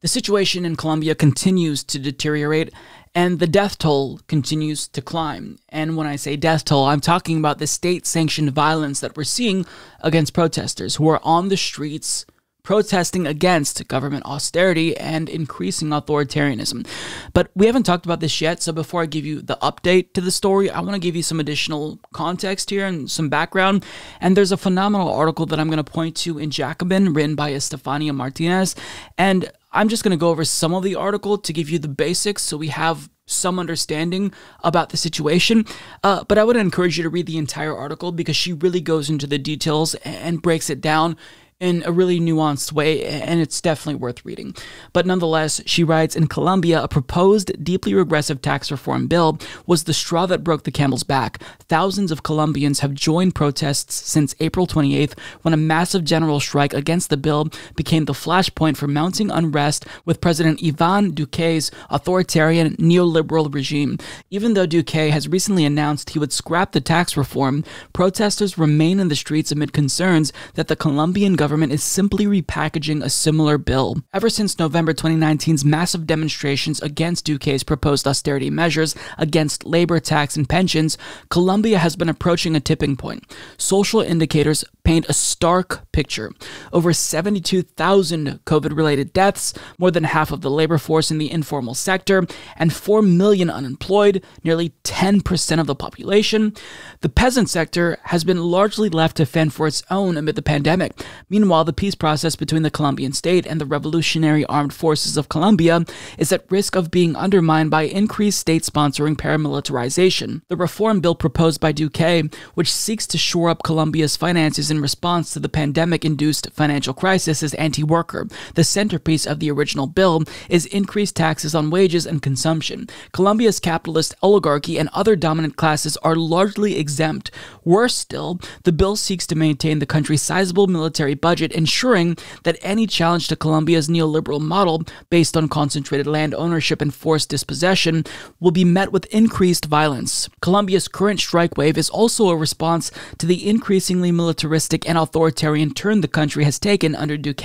The situation in Colombia continues to deteriorate, and the death toll continues to climb. And when I say death toll, I'm talking about the state-sanctioned violence that we're seeing against protesters who are on the streets protesting against government austerity and increasing authoritarianism. But we haven't talked about this yet, so before I give you the update to the story, I want to give you some additional context here and some background. And there's a phenomenal article that I'm going to point to in Jacobin, written by Estefania Martinez. And I'm just going to go over some of the article to give you the basics so we have some understanding about the situation, but I would encourage you to read the entire article because she really goes into the details and breaks it down in a really nuanced way, and it's definitely worth reading. But nonetheless, she writes, in Colombia, a proposed deeply regressive tax reform bill was the straw that broke the camel's back. Thousands of Colombians have joined protests since April 28th, when a massive general strike against the bill became the flashpoint for mounting unrest with President Iván Duque's authoritarian neoliberal regime. Even though Duque has recently announced he would scrap the tax reform, protesters remain in the streets amid concerns that the Colombian government is simply repackaging a similar bill. Ever since November 2019's massive demonstrations against Duque's proposed austerity measures against labor, tax, and pensions, Colombia has been approaching a tipping point. Social indicators paint a stark picture. Over 72,000 COVID-related deaths, more than half of the labor force in the informal sector, and 4 million unemployed, nearly 10% of the population. The peasant sector has been largely left to fend for its own amid the pandemic. Meanwhile, the peace process between the Colombian state and the Revolutionary Armed Forces of Colombia is at risk of being undermined by increased state-sponsoring paramilitarization. The reform bill proposed by Duque, which seeks to shore up Colombia's finances in response to the pandemic-induced financial crisis, is anti-worker. The centerpiece of the original bill is increased taxes on wages and consumption. Colombia's capitalist oligarchy and other dominant classes are largely exempt. Worse still, the bill seeks to maintain the country's sizable military budget, ensuring that any challenge to Colombia's neoliberal model based on concentrated land ownership and forced dispossession will be met with increased violence. Colombia's current strike wave is also a response to the increasingly militaristic and authoritarian turn the country has taken under Duque.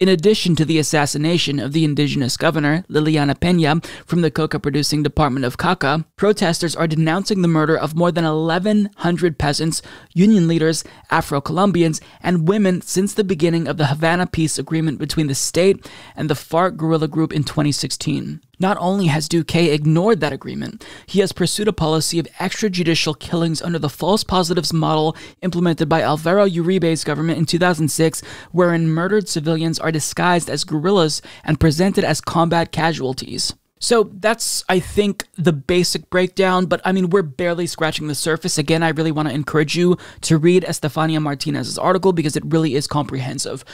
In addition to the assassination of the indigenous governor, Liliana Peña, from the coca-producing department of Cauca, protesters are denouncing the murder of more than 1,100 peasants, union leaders, Afro-Colombians, and women since the beginning of the Havana peace agreement between the state and the FARC guerrilla group in 2016. Not only has Duque ignored that agreement, he has pursued a policy of extrajudicial killings under the false positives model implemented by Alvaro Uribe's government in 2006, wherein murdered civilians are disguised as guerrillas and presented as combat casualties. So that's, I think, the basic breakdown, but I mean, we're barely scratching the surface. Again, I really want to encourage you to read Estefania Martinez's article because it really is comprehensive.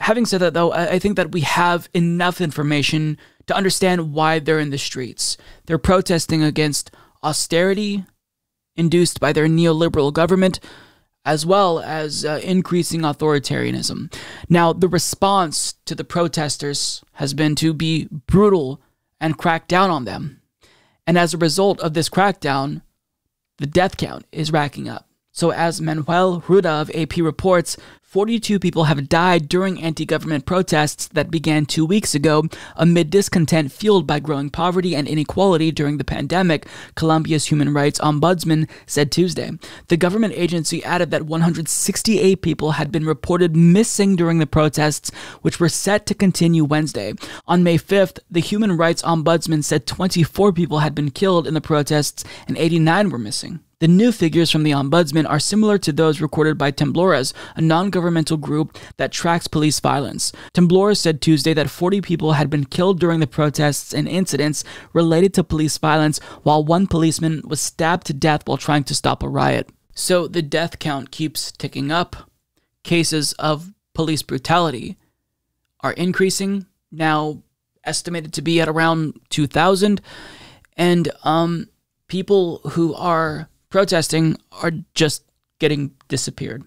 Having said that, though, I think that we have enough information to understand why they're in the streets. They're protesting against austerity induced by their neoliberal government, as well as increasing authoritarianism. Now, the response to the protesters has been to be brutal and crack down on them. And as a result of this crackdown, the death count is racking up. So as Manuel Ruda of AP reports, 42 people have died during anti-government protests that began 2 weeks ago amid discontent fueled by growing poverty and inequality during the pandemic, Colombia's human rights ombudsman said Tuesday. The government agency added that 168 people had been reported missing during the protests, which were set to continue Wednesday. On May 5th, the human rights ombudsman said 24 people had been killed in the protests and 89 were missing. The new figures from the ombudsman are similar to those recorded by Temblores, a non-governmental group that tracks police violence. Temblores said Tuesday that 40 people had been killed during the protests and incidents related to police violence, while one policeman was stabbed to death while trying to stop a riot. So the death count keeps ticking up. Cases of police brutality are increasing, now estimated to be at around 2,000, and people who are protesting are just getting disappeared.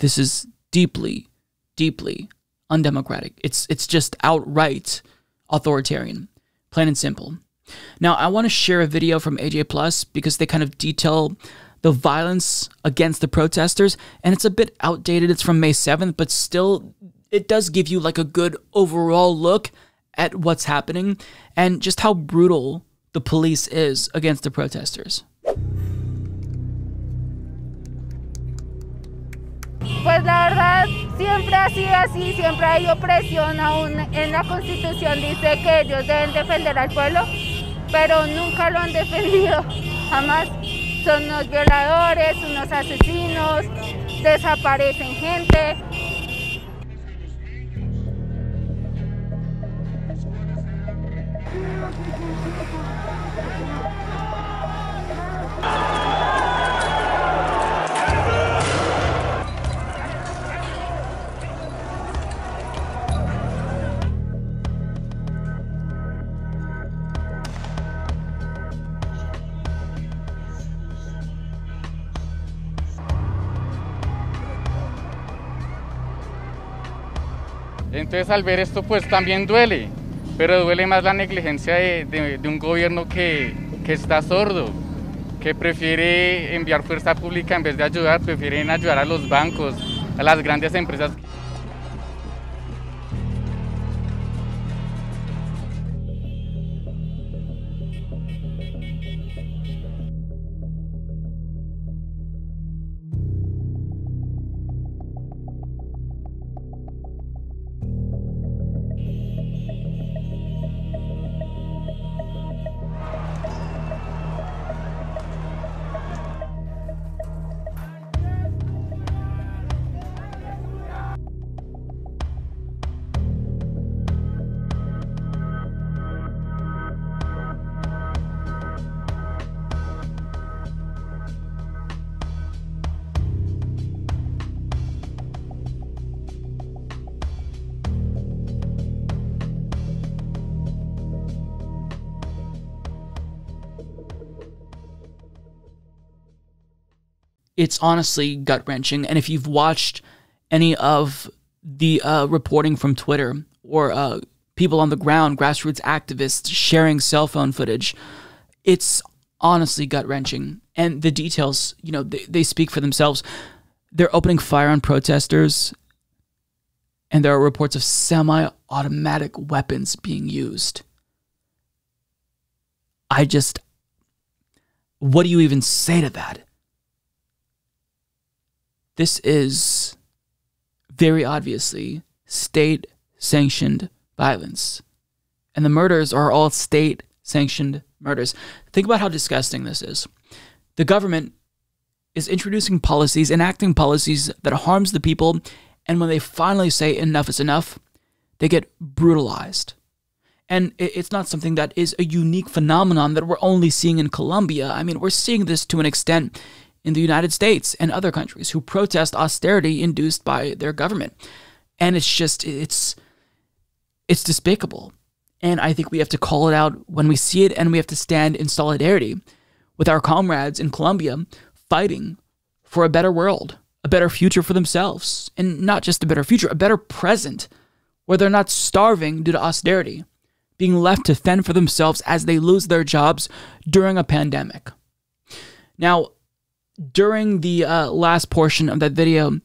This is deeply, deeply undemocratic. It's just outright authoritarian, plain and simple. Now, I want to share a video from AJ+ because they kind of detail the violence against the protesters, and it's a bit outdated. It's from May 7th, but still, it does give you like a good overall look at what's happening and just how brutal the police is against the protesters. Pues la verdad siempre ha sido así, siempre hay opresión, aún en la Constitución dice que ellos deben defender al pueblo, pero nunca lo han defendido, jamás. Son unos violadores, unos asesinos, desaparecen gente. Entonces al ver esto pues también duele, pero duele más la negligencia de un gobierno que está sordo, que prefiere enviar fuerza pública en vez de ayudar, prefieren ayudar a los bancos, a las grandes empresas. It's honestly gut-wrenching, and if you've watched any of the reporting from Twitter or people on the ground, grassroots activists sharing cell phone footage, it's honestly gut-wrenching. And the details, you know, they speak for themselves. They're opening fire on protesters, and there are reports of semi-automatic weapons being used. What do you even say to that? This is very obviously state-sanctioned violence. And the murders are all state-sanctioned murders. Think about how disgusting this is. The government is introducing policies, enacting policies that harms the people, and when they finally say enough is enough, they get brutalized. And it's not something that is a unique phenomenon that we're only seeing in Colombia. I mean, we're seeing this to an extent in the United States and other countries who protest austerity induced by their government. And it's just, it's despicable. And I think we have to call it out when we see it, and we have to stand in solidarity with our comrades in Colombia fighting for a better world, a better future for themselves, and not just a better future, a better present where they're not starving due to austerity, being left to fend for themselves as they lose their jobs during a pandemic. Now, during the last portion of that video,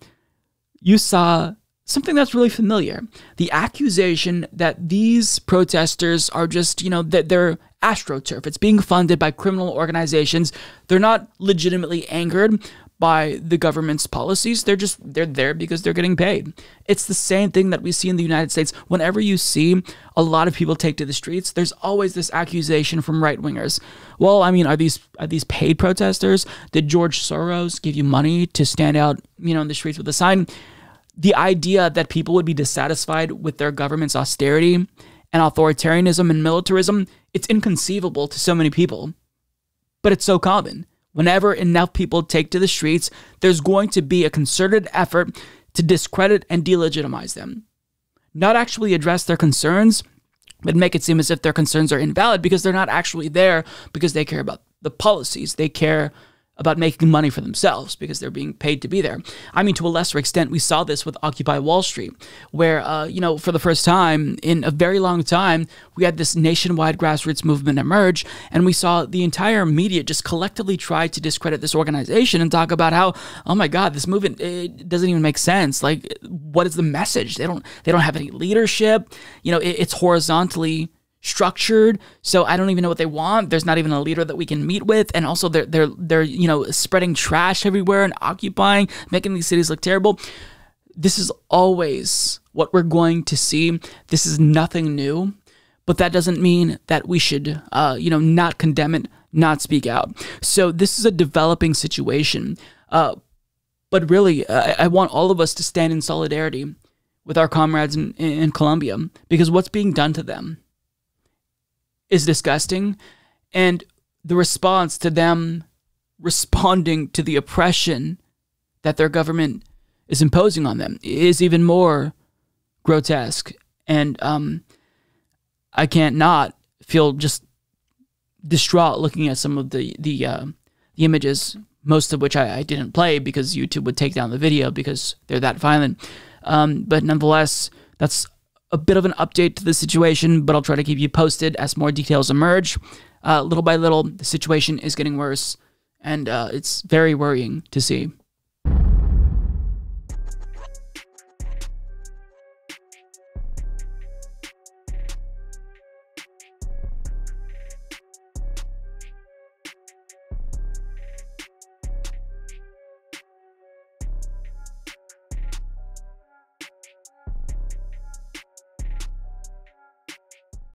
you saw something that's really familiar. The accusation that these protesters are just, you know, that they're astroturf. It's being funded by criminal organizations. They're not legitimately angered by the government's policies. They're there because they're getting paid. It's the same thing that we see in the United States. Whenever you see a lot of people take to the streets, there's always this accusation from right-wingers. Well, I mean, are these paid protesters? Did George Soros give you money to stand out, you know, in the streets with a sign? The idea that people would be dissatisfied with their government's austerity and authoritarianism and militarism, it's inconceivable to so many people, but it's so common. Whenever enough people take to the streets, there's going to be a concerted effort to discredit and delegitimize them. Not actually address their concerns, but make it seem as if their concerns are invalid because they're not actually there because they care about the policies. They care about making money for themselves because they're being paid to be there. I mean, to a lesser extent, we saw this with Occupy Wall Street, where, you know, for the first time in a very long time, we had this nationwide grassroots movement emerge, and we saw the entire media just collectively try to discredit this organization and talk about how, oh my God, this movement, it doesn't even make sense. Like, what is the message? They don't have any leadership. You know, it's horizontally structured, so I don't even know what they want. There's not even a leader that we can meet with, and also they're you know, spreading trash everywhere and occupying, making these cities look terrible. This is always what we're going to see. This is nothing new, but that doesn't mean that we should you know, not condemn it, not speak out. So this is a developing situation, but really I want all of us to stand in solidarity with our comrades in Colombia, because what's being done to them is disgusting, and the response to them responding to the oppression that their government is imposing on them is even more grotesque. And I can't not feel just distraught looking at some of the images, most of which I didn't play because YouTube would take down the video because they're that violent. But nonetheless, that's a bit of an update to the situation, but I'll try to keep you posted as more details emerge. Little by little, the situation is getting worse, and it's very worrying to see.